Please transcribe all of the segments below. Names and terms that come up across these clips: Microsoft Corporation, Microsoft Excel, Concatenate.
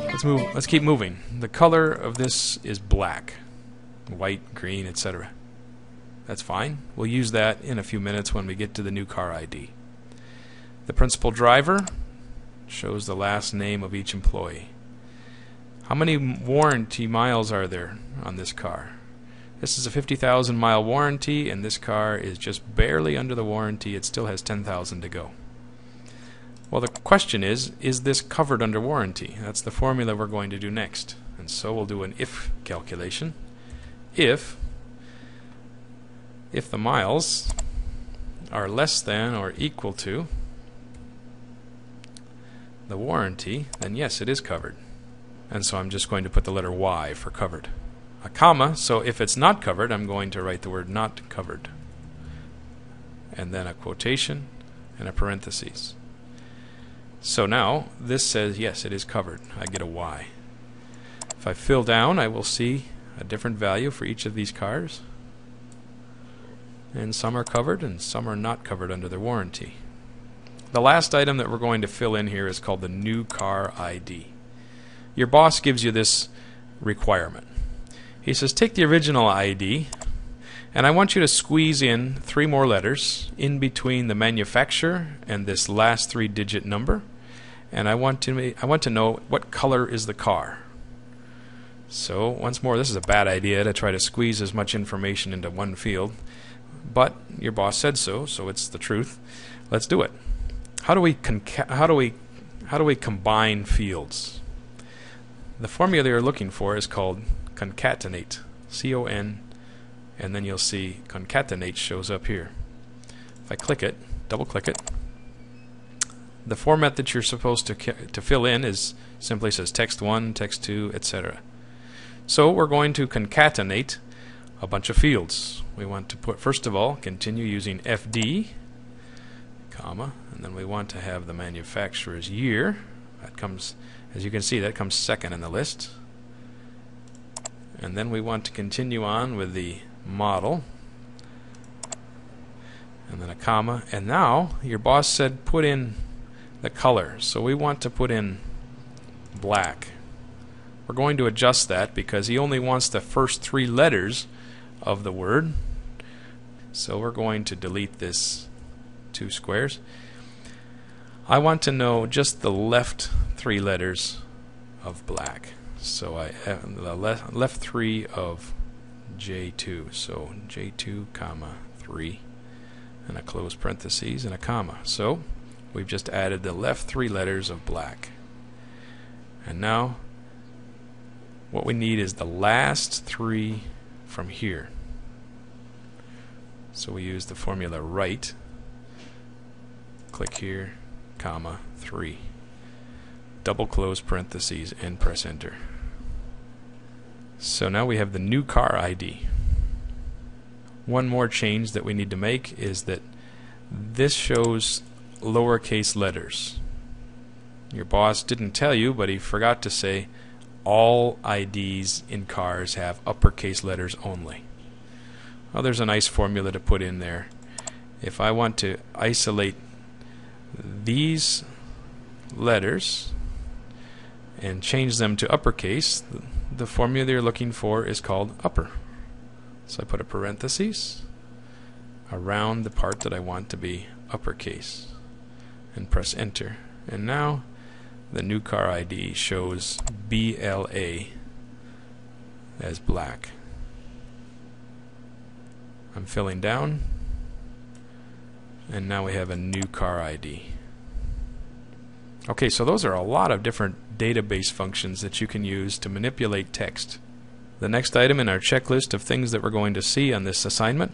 Let's move. Let's keep moving. The color of this is black, white, green, etc. That's fine. We'll use that in a few minutes when we get to the new car ID. The principal driver shows the last name of each employee. How many warranty miles are there on this car? This is a 50,000 mile warranty, and this car is just barely under the warranty. It still has 10,000 to go. Well, the question is this covered under warranty? That's the formula we're going to do next. And so we'll do an if calculation. If the miles are less than or equal to the warranty, then yes, it is covered. And so I'm just going to put the letter Y for covered. A comma, so if it's not covered, I'm going to write the word not covered. And then a quotation and a parenthesis. So now this says yes, it is covered. I get a Y. If I fill down, I will see a different value for each of these cars. And some are covered and some are not covered under their warranty. The last item that we're going to fill in here is called the new car ID. Your boss gives you this requirement. He says, take the original ID and I want you to squeeze in 3 more letters in between the manufacturer and this last 3-digit number, and I want to know what color is the car. So once more, this is a bad idea to try to squeeze as much information into one field, but your boss said so, so it's the truth. Let's do it. How do we combine fields? The formula you're looking for is called concatenate. C-O-N, and then you'll see concatenate shows up here. If I click it, double-click it, the format that you're supposed to fill in is simply says text 1, text 2, etc. So we're going to concatenate a bunch of fields. We want to put, first of all, continue using FD, comma, and then we want to have the manufacturer's year. That comes, as you can see, that comes second in the list. And then we want to continue on with the model, and then a comma. And now your boss said put in the color, so we want to put in black. We're going to adjust that because he only wants the first 3 letters of the word. So we're going to delete this 2 squares. I want to know just the left 3 letters of black. So I have the left 3 of J2. So J2 comma 3 and a close parentheses and a comma. So we've just added the left 3 letters of black. And now what we need is the last 3 from here. So we use the formula right, click here, comma 3, double close parentheses and press enter. So now we have the new car ID. One more change that we need to make is that this shows lowercase letters. Your boss didn't tell you, but he forgot to say all IDs in cars have uppercase letters only. Well, there's a nice formula to put in there. If I want to isolate these letters and change them to uppercase, the formula you're looking for is called upper. So I put a parenthesis around the part that I want to be uppercase and press enter. And now the new car ID shows BLA as black. I'm filling down, and now we have a new car ID. Okay, so those are a lot of different database functions that you can use to manipulate text. The next item in our checklist of things that we're going to see on this assignment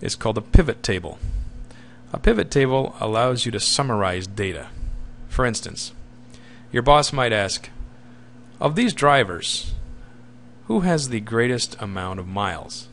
is called a pivot table. A pivot table allows you to summarize data. For instance, your boss might ask, of these drivers, who has the greatest amount of miles?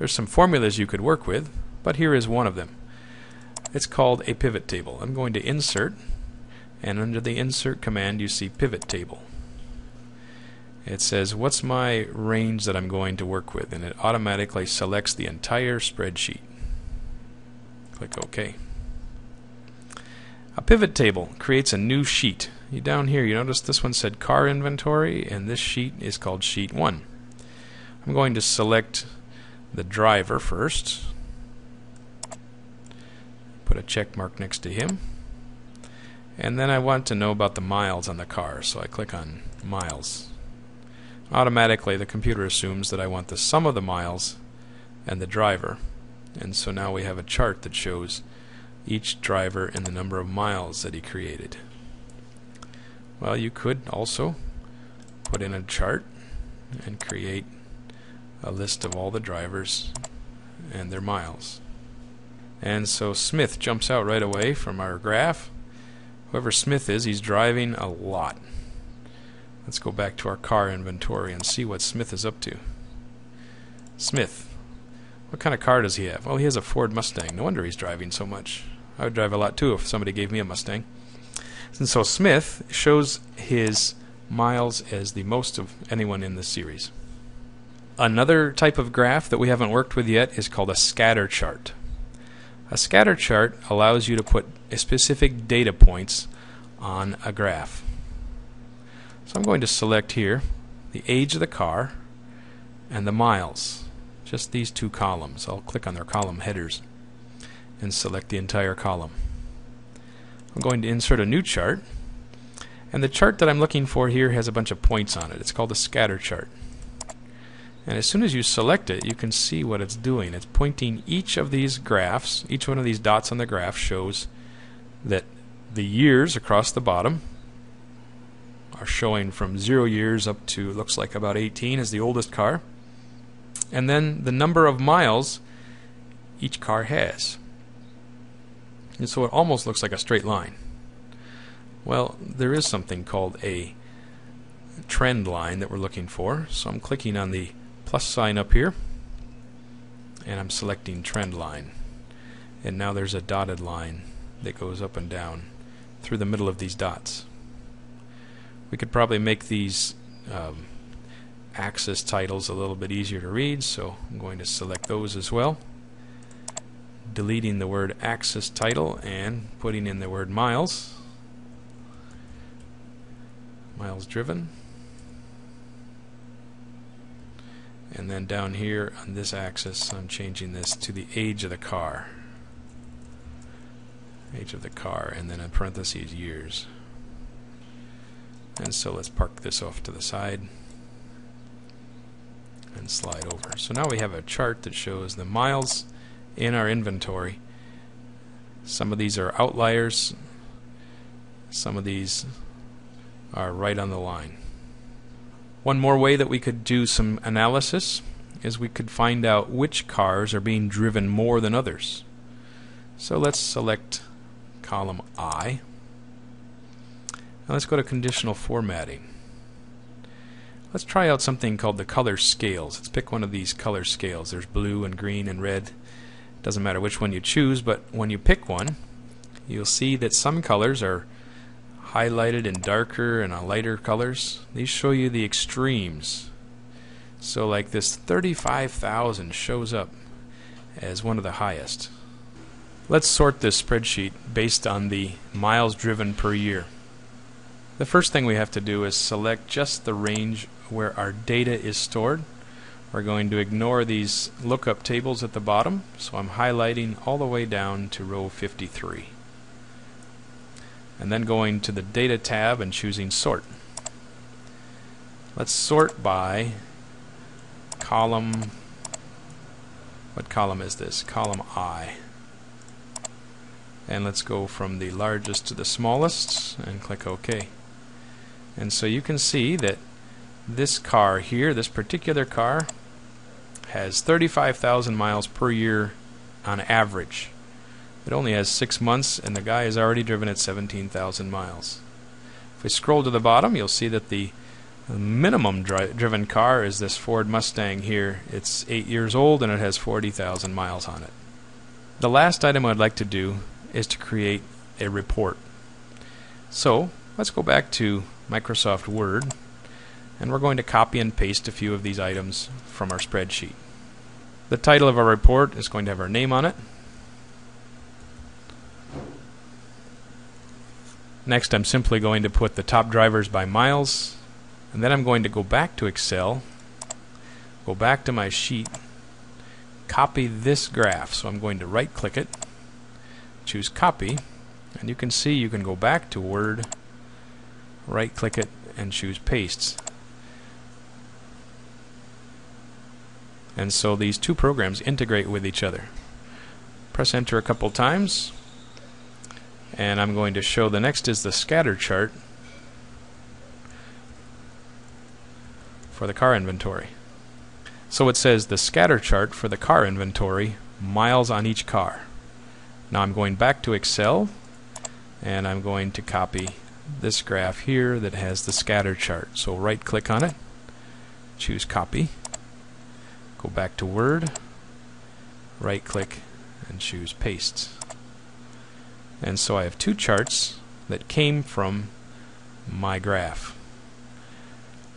There's some formulas you could work with, but here is one of them. It's called a pivot table. I'm going to insert, and under the insert command you see pivot table. It says what's my range that I'm going to work with, and it automatically selects the entire spreadsheet. Click OK. A pivot table creates a new sheet. Down here you notice this one said car inventory, and this sheet is called sheet 1. I'm going to select the driver first, put a check mark next to him, and then I want to know about the miles on the car, so I click on miles. Automatically the computer assumes that I want the sum of the miles and the driver, and so now we have a chart that shows each driver and the number of miles that he created. Well, you could also put in a chart and create a list of all the drivers and their miles. And so Smith jumps out right away from our graph. Whoever Smith is, he's driving a lot. Let's go back to our car inventory and see what Smith is up to. Smith, what kind of car does he have? Well, he has a Ford Mustang. No wonder he's driving so much. I would drive a lot too if somebody gave me a Mustang. And so Smith shows his miles as the most of anyone in this series. Another type of graph that we haven't worked with yet is called a scatter chart. A scatter chart allows you to put specific data points on a graph. So I'm going to select here the age of the car and the miles, just these two columns. I'll click on their column headers and select the entire column. I'm going to insert a new chart, and the chart that I'm looking for here has a bunch of points on it. It's called a scatter chart. And as soon as you select it, you can see what it's doing. It's pointing each of these graphs, each one of these dots on the graph shows that the years across the bottom are showing from 0 years up to, looks like about 18 is the oldest car, and then the number of miles each car has. And so it almost looks like a straight line. Well, there is something called a trend line that we're looking for, so I'm clicking on the plus sign up here and I'm selecting trend line, and now there's a dotted line that goes up and down through the middle of these dots. We could probably make these axis titles a little bit easier to read, so I'm going to select those as well, deleting the word axis title and putting in the word miles, miles driven, and then down here on this axis I'm changing this to the age of the car, and then in parentheses years. And so let's park this off to the side and slide over. So now we have a chart that shows the miles in our inventory. Some of these are outliers, some of these are right on the line. One more way that we could do some analysis is we could find out which cars are being driven more than others. So let's select column I. Now let's go to conditional formatting. Let's try out something called the color scales. Let's pick one of these color scales. There's blue and green and red. Doesn't matter which one you choose, but when you pick one you'll see that some colors are highlighted in darker and lighter colors. These show you the extremes. So like this 35,000 shows up as one of the highest. Let's sort this spreadsheet based on the miles driven per year. The first thing we have to do is select just the range where our data is stored. We're going to ignore these lookup tables at the bottom, so I'm highlighting all the way down to row 53. And then going to the Data tab and choosing Sort. Let's sort by column. What column is this? Column I. And let's go from the largest to the smallest and click OK. And so you can see that this car here, this particular car, has 35,000 miles per year on average. It only has 6 months, and the guy has already driven at 17,000 miles. If we scroll to the bottom, you'll see that the minimum driven car is this Ford Mustang here. It's 8 years old and it has 40,000 miles on it. The last item I'd like to do is to create a report. So let's go back to Microsoft Word, and we're going to copy and paste a few of these items from our spreadsheet. The title of our report is going to have our name on it. Next, I'm simply going to put the top drivers by miles, and then I'm going to go back to Excel, go back to my sheet, copy this graph. So I'm going to right click it, choose copy, and you can see you can go back to Word, right click it, and choose pastes. And so these two programs integrate with each other. Press enter a couple times, and I'm going to show the next is the scatter chart for the car inventory. So it says the scatter chart for the car inventory, miles on each car. Now I'm going back to Excel, and I'm going to copy this graph here that has the scatter chart. So right click on it, choose copy, go back to Word, right click, and choose paste. And so I have two charts that came from my graph.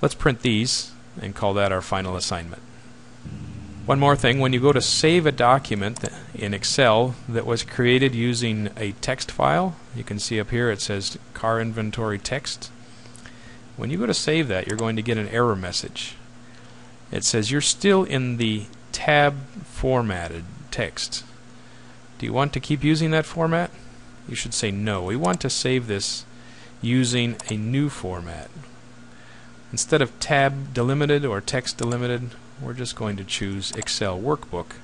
Let's print these and call that our final assignment. One more thing, when you go to save a document in Excel that was created using a text file, you can see up here it says car inventory text. When you go to save that, you're going to get an error message. It says you're still in the tab formatted text. Do you want to keep using that format? You should say no. We want to save this using a new format. Instead of tab delimited or text delimited, we're just going to choose Excel workbook.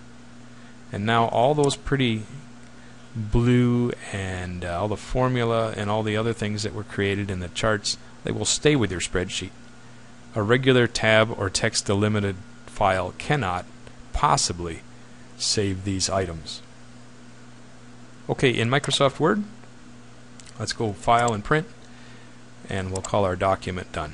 And now all those pretty blue and all the formula and all the other things that were created in the charts, they will stay with your spreadsheet. A regular tab or text delimited file cannot possibly save these items. Okay, in Microsoft Word, let's go File and Print, and we'll call our document done.